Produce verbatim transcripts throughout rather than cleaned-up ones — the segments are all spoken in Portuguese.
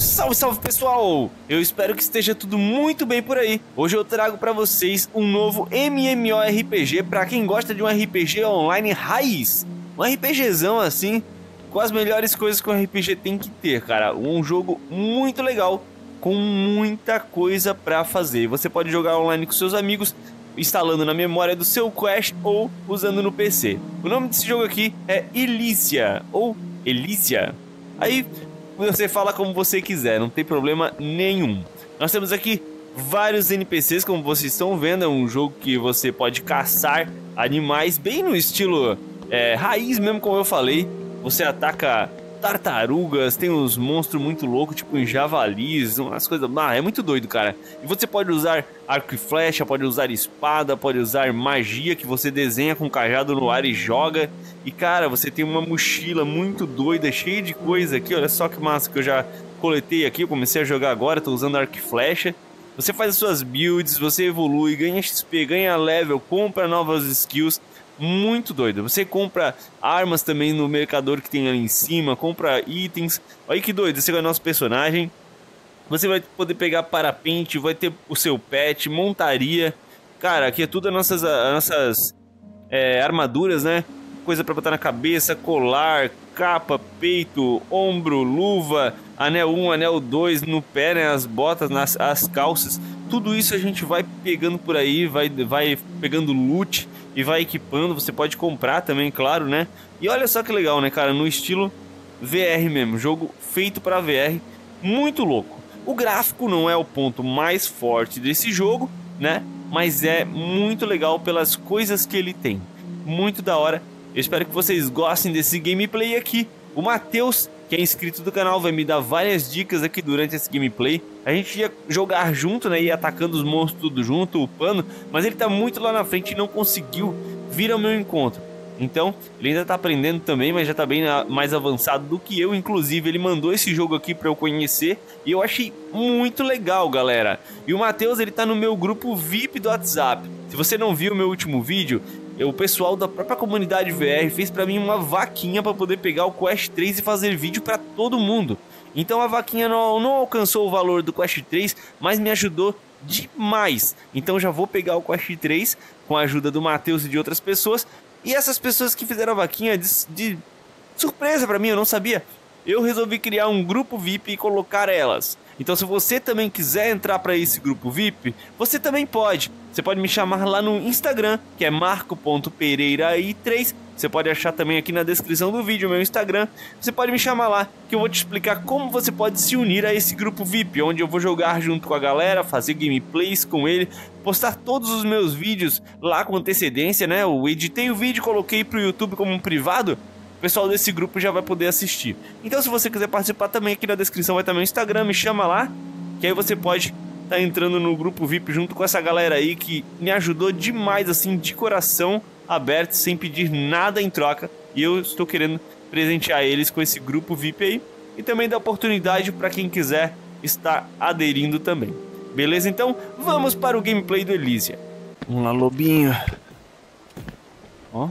Salve, salve pessoal! Eu espero que esteja tudo muito bem por aí. Hoje eu trago pra vocês um novo M M O R P G pra quem gosta de um R P G online raiz. Um RPGzão assim, com as melhores coisas que um R P G tem que ter, cara. Um jogo muito legal, com muita coisa pra fazer. Você pode jogar online com seus amigos, instalando na memória do seu Quest ou usando no P C. O nome desse jogo aqui é ILYSIA, ou ILYSIA. Aí você fala como você quiser, não tem problema nenhum. Nós temos aqui vários N P Cs, como vocês estão vendo. É um jogo que você pode caçar animais, bem no estilo é, raiz mesmo, como eu falei. Você ataca tartarugas, tem uns monstros muito loucos, tipo em javalis, umas coisas... Ah, é muito doido, cara. E você pode usar arco e flecha, pode usar espada, pode usar magia, que você desenha com o cajado no ar e joga. E, cara, você tem uma mochila muito doida, cheia de coisa aqui. Olha só que massa que eu já coletei aqui. Eu comecei a jogar agora, tô usando arco e flecha. Você faz as suas builds, você evolui, ganha X P, ganha level, compra novas skills... Muito doido. Você compra armas também no mercador que tem ali em cima, compra itens. Olha que doido, esse é o nosso personagem. Você vai poder pegar parapente, vai ter o seu pet, montaria. Cara, aqui é tudo as nossas, as nossas é, armaduras, né? Coisa pra botar na cabeça, colar, capa, peito, ombro, luva, anel um, anel dois, no pé, né? As botas, nas, as calças. Tudo isso a gente vai pegando por aí, vai, vai pegando loot e vai equipando. Você pode comprar também, claro, né? E olha só que legal, né, cara? No estilo V R mesmo, jogo feito para V R, muito louco. O gráfico não é o ponto mais forte desse jogo, né? Mas é muito legal pelas coisas que ele tem. Muito da hora. Eu espero que vocês gostem desse gameplay aqui. O Matheus, que é inscrito do canal, vai me dar várias dicas aqui durante esse gameplay. A gente ia jogar junto, né, ia atacando os monstros tudo junto, upando, mas ele tá muito lá na frente e não conseguiu vir ao meu encontro. Então, ele ainda tá aprendendo também, mas já tá bem mais avançado do que eu. Inclusive, ele mandou esse jogo aqui pra eu conhecer e eu achei muito legal, galera. E o Matheus, ele tá no meu grupo V I P do WhatsApp. Se você não viu o meu último vídeo... O pessoal da própria comunidade V R fez pra mim uma vaquinha pra poder pegar o Quest três e fazer vídeo pra todo mundo. Então a vaquinha não, não alcançou o valor do Quest três, mas me ajudou demais. Então já vou pegar o Quest três com a ajuda do Matheus e de outras pessoas. E essas pessoas que fizeram a vaquinha de, de surpresa pra mim, eu não sabia. Eu resolvi criar um grupo V I P e colocar elas. Então se você também quiser entrar para esse grupo V I P, você também pode. Você pode me chamar lá no Instagram, que é marco ponto pereira i três. Você pode achar também aqui na descrição do vídeo o meu Instagram. Você pode me chamar lá, que eu vou te explicar como você pode se unir a esse grupo V I P, onde eu vou jogar junto com a galera, fazer gameplays com ele, postar todos os meus vídeos lá com antecedência, né? Eu editei o vídeo, coloquei para o YouTube como um privado. O pessoal desse grupo já vai poder assistir. Então, se você quiser participar também, aqui na descrição vai estar meu Instagram, me chama lá, que aí você pode estar entrando no grupo V I P junto com essa galera aí que me ajudou demais, assim, de coração aberto, sem pedir nada em troca. E eu estou querendo presentear eles com esse grupo V I P aí e também dar oportunidade para quem quiser estar aderindo também. Beleza? Então, vamos para o gameplay do ILYSIA. Vamos lá, lobinho. Ó.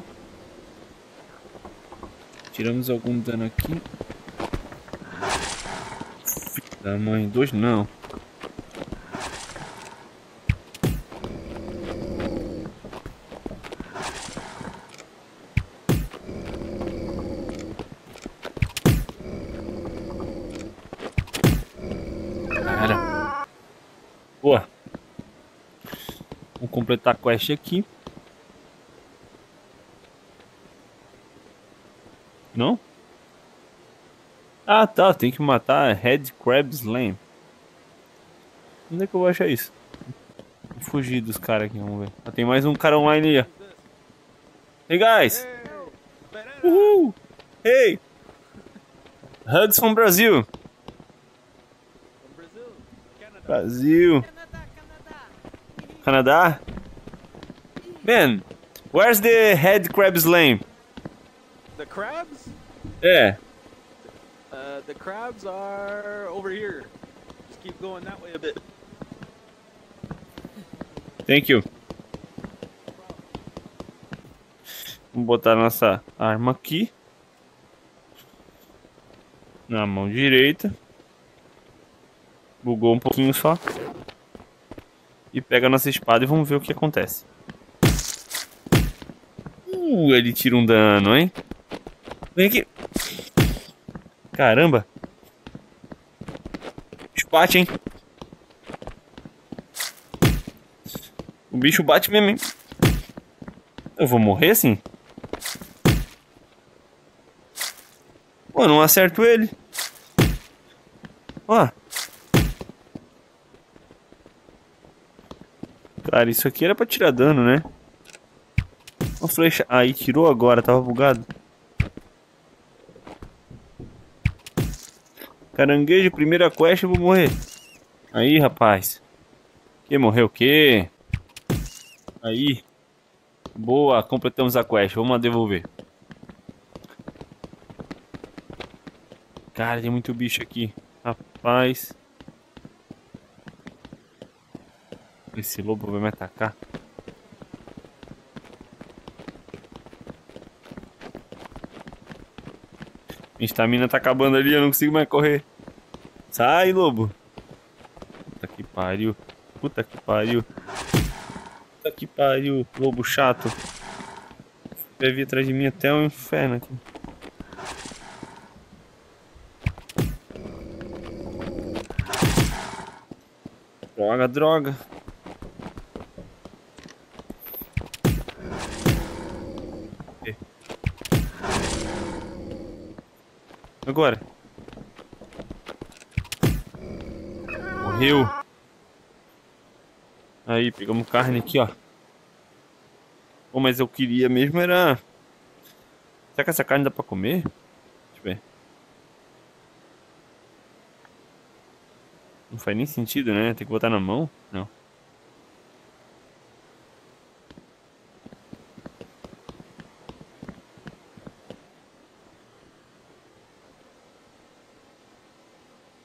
Tiramos algum dano aqui. Tamanho dois não. Cara. Boa. Vou completar a quest aqui. Não? Ah, tá, tem que matar Head Crab Slam. Onde é que eu vou achar isso? Vou fugir dos caras aqui, vamos ver. Ah, tem mais um cara online aí, ó. Hey, guys! Uhul! Hey! Hugs from Brazil! Brasil! Canadá! Man, where's the Head Crab Slam? The crabs? Yeah. Uh, the crabs are over here. Just keep going that way a bit. Thank you. Vamos botar nossa arma aqui. Na mão direita. Bugou um pouquinho só. E pega a nossa espada e vamos ver o que acontece. Uh, ele tira um dano, hein? Vem aqui. Caramba. Bate, hein? O bicho bate mesmo, hein? Eu vou morrer assim? Pô, não acerto ele. Ó. Cara, isso aqui era pra tirar dano, né? Uma flecha... Aí, tirou agora, tava bugado. Caranguejo, primeira quest, eu vou morrer. Aí, rapaz. Que morreu o quê? Aí. Boa, completamos a quest. Vamos devolver. Cara, tem muito bicho aqui. Rapaz. Esse lobo vai me atacar. Minha estamina tá acabando ali, eu não consigo mais correr. Sai, lobo. Puta que pariu. Puta que pariu. Puta que pariu, lobo chato. Vai vir atrás de mim até o inferno aqui. Droga, droga. Agora. Morreu. Aí, pegamos carne aqui, ó. Pô, mas eu queria mesmo era... Será que essa carne dá pra comer? Deixa eu ver. Não faz nem sentido, né? Tem que botar na mão? Não.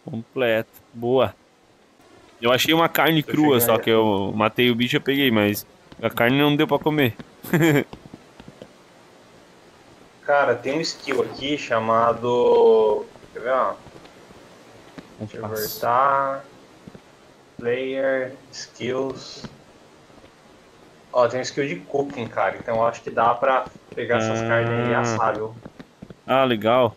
Completo, boa. Eu achei uma carne crua, só que eu matei o bicho e peguei, mas a carne não deu pra comer. Cara, tem um skill aqui chamado... Quer ver, ó? Deixa eu voltar. Player, skills... Ó, tem um skill de cooking, cara, então eu acho que dá pra pegar essas ah. carnes e assar, viu? Ah, legal.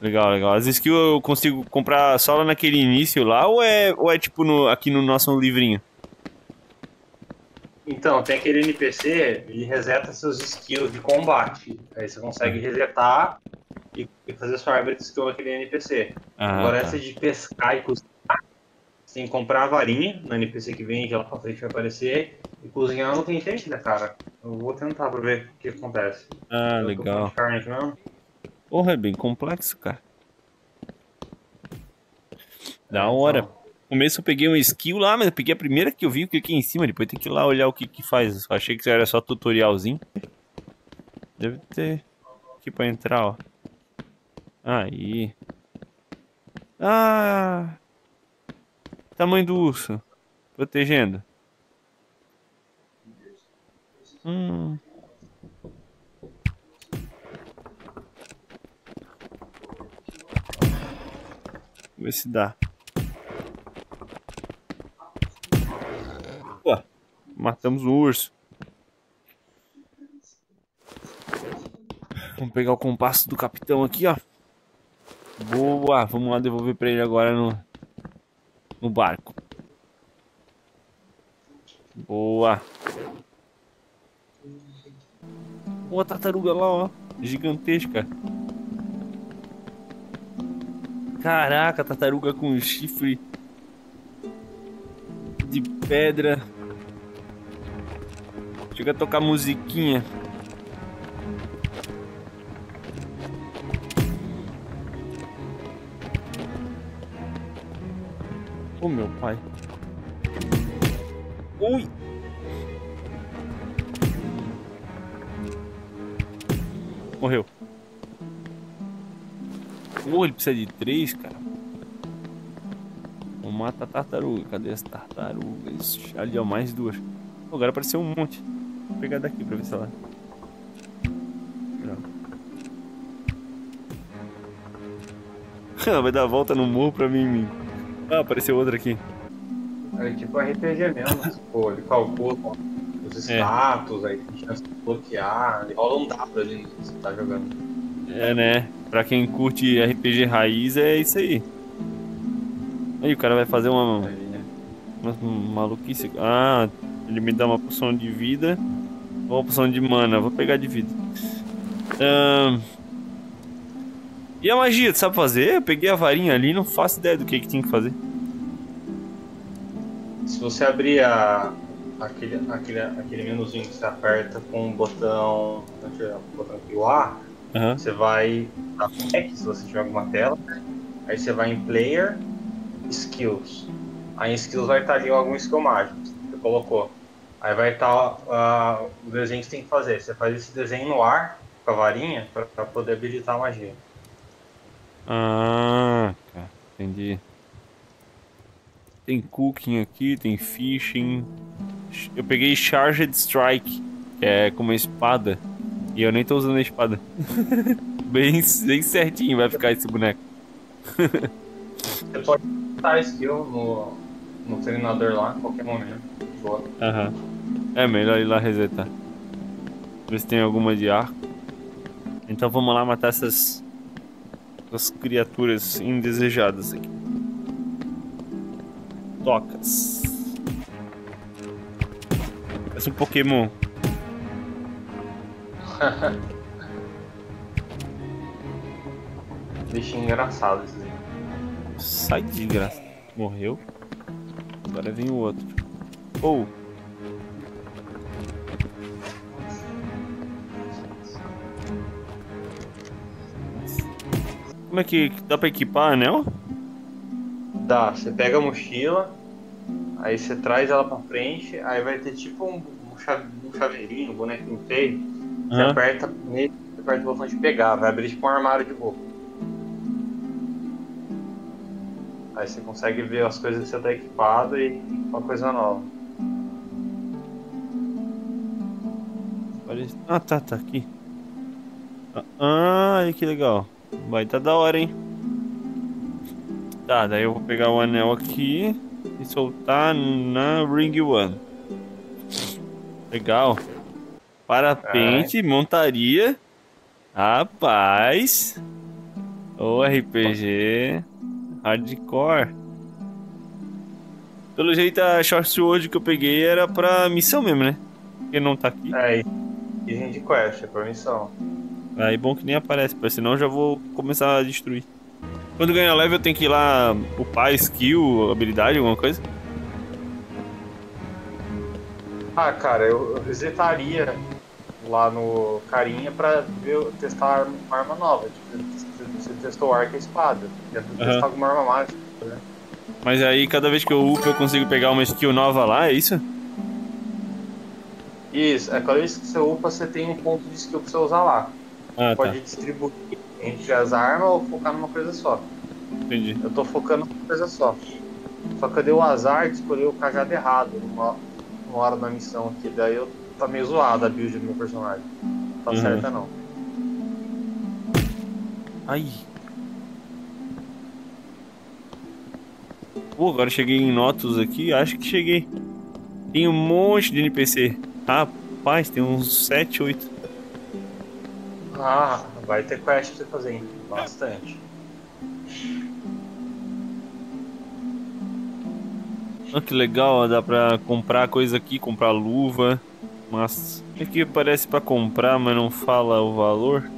Legal, legal. As skills eu consigo comprar só lá naquele início lá, ou é, ou é tipo no, aqui no nosso livrinho? Então, tem aquele N P C, ele reseta seus skills de combate. Aí você consegue resetar e fazer sua árvore de skill naquele N P C. Ah, agora tá. Essa de pescar e cozinhar, você tem que comprar a varinha no N P C que vem, já lá pra frente vai aparecer. E cozinhar não tem gente, né, cara? Eu vou tentar pra ver o que acontece. Ah, eu legal. Porra, é bem complexo, cara. Da hora. No começo eu peguei um skill lá, mas eu peguei a primeira que eu vi, cliquei em cima, depois tem que ir lá olhar o que que faz. Eu achei que era só tutorialzinho. Deve ter aqui pra entrar, ó. Aí. Ah! Tamanho do urso. Protegendo. Hum... Ver se dá. Pô, matamos o urso. Vamos pegar o compasso do capitão aqui, ó. Boa, vamos lá devolver pra ele agora no, no barco. Boa. Boa, a tartaruga lá, ó. Gigantesca. Caraca, tartaruga com chifre de pedra. Chega a tocar musiquinha. Ô, meu pai. Ui. Morreu. Porra, ele precisa de três, cara. Não mata a tartaruga. Cadê as tartarugas? Ali, ó, mais duas. Oh, agora apareceu um monte. Vou pegar daqui pra ver se ela... Ela vai dar a volta no morro pra mim. Ah, apareceu outro aqui. É tipo R P G mesmo, pô, ele calcula os status, é. Aí tem chance de bloquear, ele rola um dado ali que você tá jogando. É, né? Pra quem curte R P G raiz, é isso aí. Aí o cara vai fazer uma... uma maluquice. Ah, ele me dá uma poção de vida ou uma poção de mana, vou pegar de vida. Ahn... E a magia, tu sabe fazer? Eu peguei a varinha ali, não faço ideia do que que tinha que fazer. Se você abrir a, aquele, aquele, aquele menuzinho que você aperta com o botão, o botão aqui, o A, uhum. Você vai na P E C, se você tiver alguma tela, aí você vai em Player, Skills. Aí em Skills vai estar ali algum skill mágico que você colocou. Aí vai estar uh, o desenho que você tem que fazer. Você faz esse desenho no ar, com a varinha, para poder habilitar a magia. Ah, cara, entendi. Tem cooking aqui, tem fishing. Eu peguei Charged Strike, que é com uma espada. E eu nem tô usando a espada. bem, bem certinho vai ficar esse boneco. Você pode botar skill no, no treinador lá, em qualquer momento. Aham. É melhor ir lá resetar. Ver se tem alguma de arco. Então vamos lá matar essas... essas criaturas indesejadas aqui. Tocas. Parece um Pokémon. Bicho engraçado esse aí. Sai de graça. Morreu. Agora vem o outro. Ou. Oh. Como é que dá pra equipar anel? Dá, você pega a mochila, aí você traz ela pra frente, aí vai ter tipo um, um, chave, um chaveirinho, um bonequinho feio. Você uhum. aperta nele, você aperta o botão de pegar, vai abrir tipo um armário de roupa. Aí você consegue ver as coisas que você tá equipado e uma coisa nova. Ah, tá, tá aqui. Ah, que legal. Vai, tá da hora, hein? Tá, daí eu vou pegar o anel aqui e soltar na Ring One. Legal. Parapente, montaria. Rapaz. O R P G hardcore. Pelo jeito a short sword que eu peguei era pra missão mesmo, né? Porque não tá aqui. É, e gente quest, é pra missão. Aí bom que nem aparece, senão eu já vou começar a destruir. Quando ganhar level eu tenho que ir lá upar skill, habilidade, alguma coisa? Ah, cara, eu resetaria lá no carinha pra ver, testar uma arma nova. Você testou arco e espada, eu uhum. testar alguma arma mágica, né? Mas aí cada vez que eu upo eu consigo pegar uma skill nova lá, é isso? Isso, é cada vez que você upa você tem um ponto de skill pra você usar lá. Ah, pode tá. distribuir entre as armas ou focar numa coisa só. Entendi. Eu tô focando numa coisa só. Só que eu dei o azar de escolher o cajado errado numa, numa hora da missão aqui. Daí eu tá meio zoado a build do meu personagem. Não tá uhum. certa não. Ai. Pô, agora eu cheguei em Notus aqui. Acho que cheguei. Tem um monte de N P C. Rapaz, tem uns sete, oito. Ah, vai ter quest pra você fazer, hein? Bastante. Olha que legal, ó. Dá pra comprar coisa aqui, comprar luva. Mas aqui parece pra comprar, mas não fala o valor.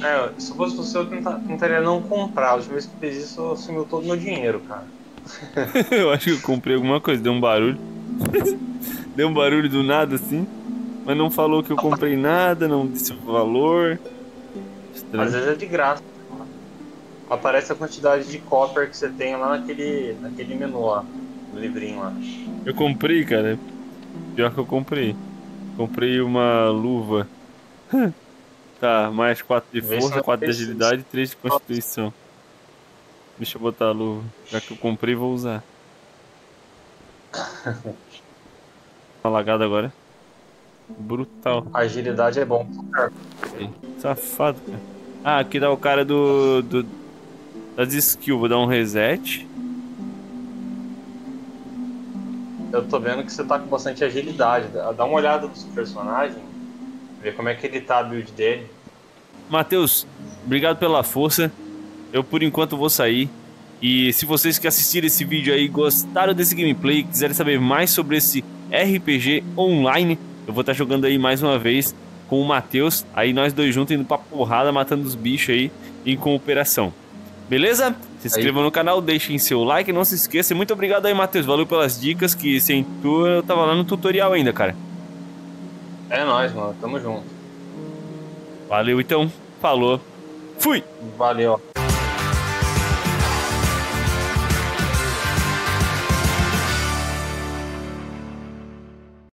É, se fosse você, eu tenta, tentaria não comprar. A última vez que fiz isso, eu sumiu todo o meu dinheiro, cara. Eu acho que eu comprei alguma coisa, deu um barulho. Deu um barulho do nada, assim. Mas não falou que eu comprei nada, não disse o valor. Estranho. Às vezes é de graça. Aparece a quantidade de copper que você tem lá naquele, naquele menu lá, no livrinho lá. Eu comprei, cara. Pior que eu comprei. Comprei uma luva. Tá, mais quatro de força, quatro de agilidade e três de constituição. Deixa eu botar a luva. Já que eu comprei, vou usar. Tá lagado agora. Brutal. Agilidade é bom. Safado, cara. Ah, aqui dá o cara do, do Das skills, vou dar um reset. Eu tô vendo que você tá com bastante agilidade. Dá uma olhada no seu personagem, ver como é que ele tá, a build dele. Matheus, obrigado pela força. Eu por enquanto vou sair. E se vocês que assistiram esse vídeo aí gostaram desse gameplay, quiserem saber mais sobre esse R P G online, eu vou estar jogando aí mais uma vez com o Matheus, aí nós dois juntos indo pra porrada, matando os bichos aí em cooperação. Beleza? Se inscrevam aí no canal, deixem seu like, não se esqueçam. Muito obrigado aí, Matheus, valeu pelas dicas, que sem tu eu tava lá no tutorial ainda, cara. É nóis, mano, tamo junto. Valeu então, falou, fui! Valeu.